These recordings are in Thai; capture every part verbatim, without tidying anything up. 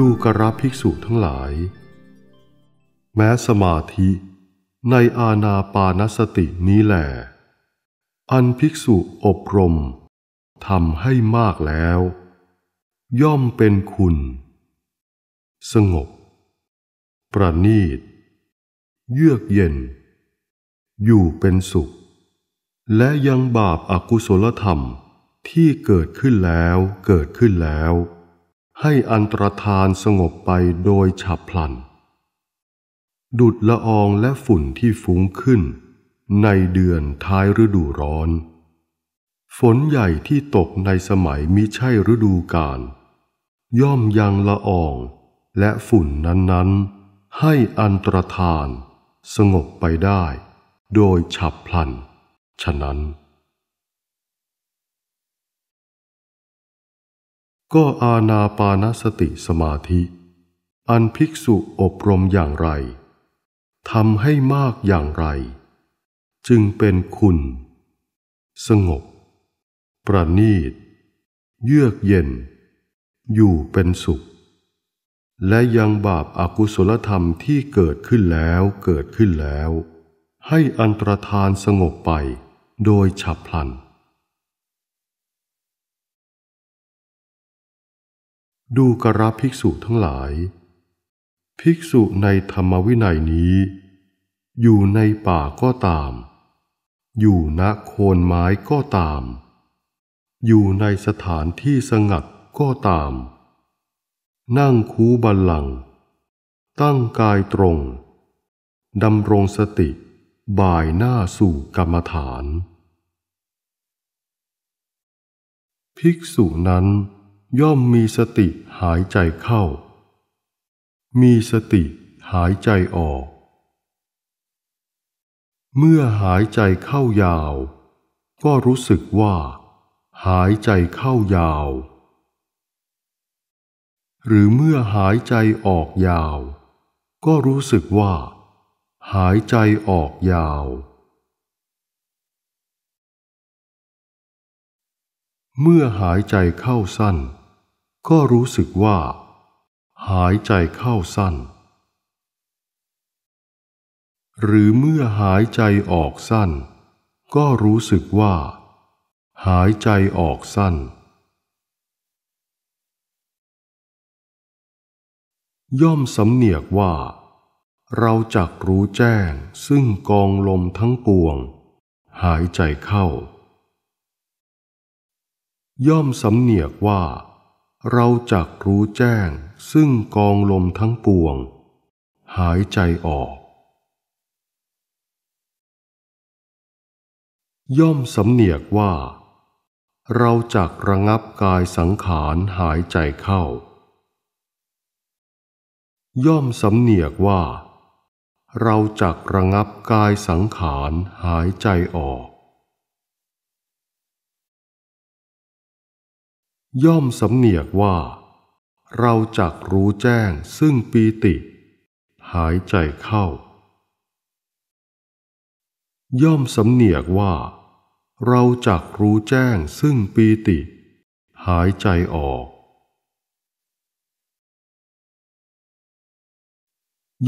ดูกราภิกษุทั้งหลายแม้สมาธิในอานาปานสตินี้แหละอันภิกษุอบรมทำให้มากแล้วย่อมเป็นคุณสงบประณีตเยือกเย็นอยู่เป็นสุขและยังบาปอกุศลธรรมที่เกิดขึ้นแล้วเกิดขึ้นแล้วให้อันตรธานสงบไปโดยฉับพลันดุจละอองและฝุ่นที่ฟุ้งขึ้นในเดือนท้ายฤดูร้อนฝนใหญ่ที่ตกในสมัยมิใช่ฤดูกาลย่อมยังละอองและฝุ่นนั้นๆให้อันตรธานสงบไปได้โดยฉับพลันฉะนั้นก็อานาปานสติสมาธิอันภิกษุอบรมอย่างไรทำให้มากอย่างไรจึงเป็นคุณสงบประณีตเยือกเย็นอยู่เป็นสุขและยังบาปอกุศลธรรมที่เกิดขึ้นแล้วเกิดขึ้นแล้วให้อันตรธานสงบไปโดยฉับพลันดูกราภิกษุทั้งหลายภิกษุในธรรมวินัยนี้อยู่ในป่าก็ตามอยู่ณโคนไม้ก็ตามอยู่ในสถานที่สงัดก็ตามนั่งคูบัลลังก์ตั้งกายตรงดำรงสติบ่ายหน้าสู่กรรมฐานภิกษุนั้นย่อมมีสติหายใจเข้ามีสติหายใจออกเมื่อหายใจเข้ายาวก็รู้สึกว่าหายใจเข้ายาวหรือเมื่อหายใจออกยาวก็รู้สึกว่าหายใจออกยาวเมื่อหายใจเข้าสั้นก็รู้สึกว่าหายใจเข้าสั้นหรือเมื่อหายใจออกสั้นก็รู้สึกว่าหายใจออกสั้นย่อมสำเนียกว่าเราจักรู้แจ้งซึ่งกองลมทั้งปวงหายใจเข้าย่อมสำเนียกว่าเราจักรู้แจ้งซึ่งกองลมทั้งปวงหายใจออกย่อมสำเนียกว่าเราจักระงับกายสังขารหายใจเข้าย่อมสำเนียกว่าเราจักระงับกายสังขารหายใจออกย่อมสำเนียกว่าเราจักรู้แจ้งซึ่งปีติหายใจเข้าย่อมสำเนียกว่าเราจักรู้แจ้งซึ่งปีติหายใจออก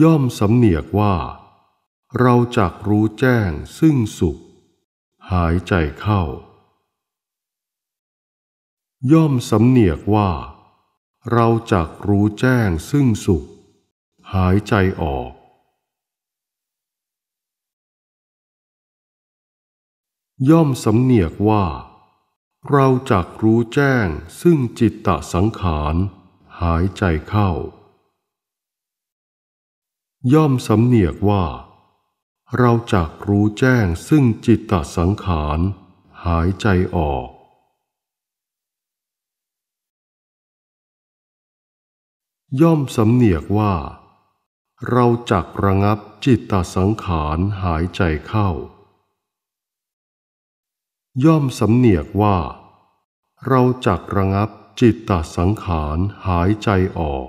ย่อมสำเนียกว่าเราจักรู้แจ้งซึ่งสุขหายใจเข้าย่อมสำเนียกว่าเราจักรู้แจ้งซึ่งสุขหายใจออกย่อมสำเนียกว่าเราจักรู้แจ้งซึ่งจิตตสังขารหายใจเข้าย่อมสำเนียกว่าเราจักรู้แจ้งซึ่งจิตตสังขารหายใจออกย่อมสำเนียกว่าเราจักระงับจิตตสังขารหายใจเข้าย่อมสำเนียกว่าเราจักระงับจิตตสังขารหายใจออก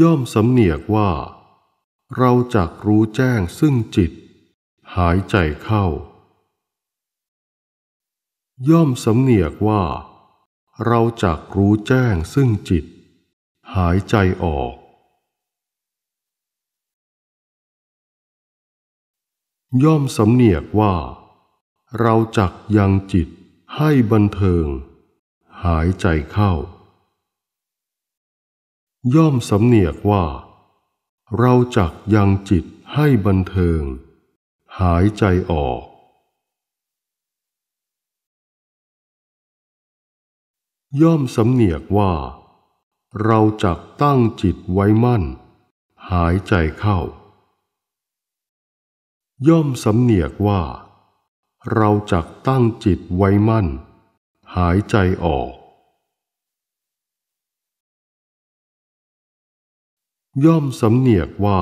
ย่อมสำเนียกว่าเราจักรู้แจ้งซึ่งจิตหายใจเข้า ย่อมสำเนียกว่าเราจักรู้แจ้งซึ่งจิตหายใจออกย่อมสำเนียกว่าเราจักยังจิตให้บันเทิงหายใจเข้าย่อมสำเนียกว่าเราจักยังจิตให้บันเทิงหายใจออกย่อมสำเนียกว่าเราจักตั้งจิตไว้มั่นหายใจเข้าย่อมสำเนียกว่าเราจักตั้งจิตไว้มั่นหายใจออกย่อมสำเนียกว่า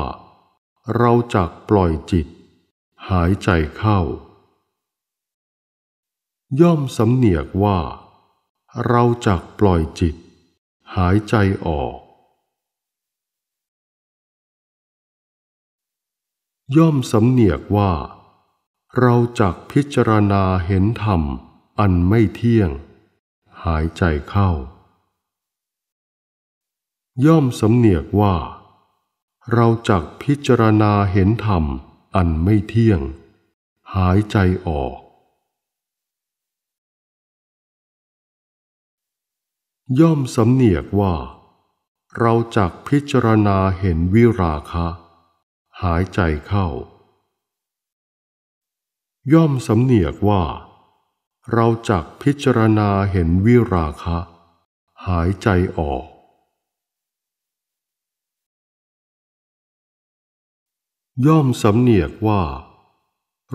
เราจักปล่อยจิตหายใจเข้าย่อมสำเนียกว่าเราจักปล่อยจิตหายใจออกย่อมสำเนียกว่าเราจักพิจารณาเห็นธรรมอันไม่เที่ยงหายใจเข้าย่อมสำเนียกว่าเราจักพิจารณาเห็นธรรมอันไม่เที่ยงหายใจออกย่อมสำเนียกว่าเราจักพิจารณาเห็นวิราคะหายใจเข้าย่อมสำเนียกว่าเราจักพิจารณาเห็นวิราคะหายใจออกย่อมสำเนียกว่า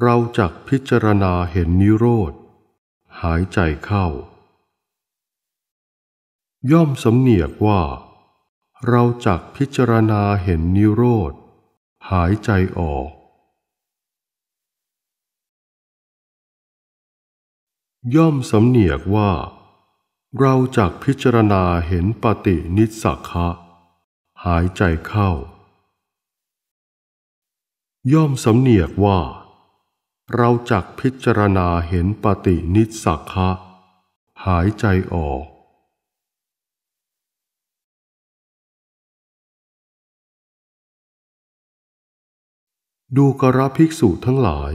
เราจักพิจารณาเห็นนิโรธหายใจเข้าย่อมสำเนียกว่าเราจักพิจารณาเห็นนิโรธหายใจออกย่อมสำเนียกว่าเราจักพิจารณาเห็นปฏินิสสัคคะหายใจเข้าย่อมสำเนียกว่าเราจักพิจารณาเห็นปฏินิสสัคคะหายใจออกดูกราภิกษุทั้งหลาย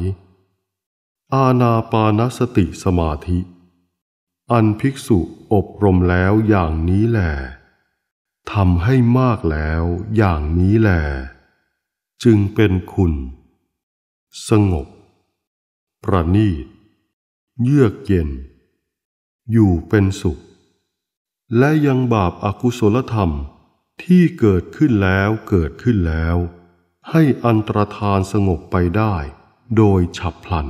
อานาปานสติสมาธิอันภิกษุอบรมแล้วอย่างนี้แลทำให้มากแล้วอย่างนี้แลจึงเป็นคุณสงบประณีตเยือกเย็นอยู่เป็นสุขและยังบาปอกุศลธรรมที่เกิดขึ้นแล้วเกิดขึ้นแล้วให้อันตรธานสงบไปได้โดยฉับพลัน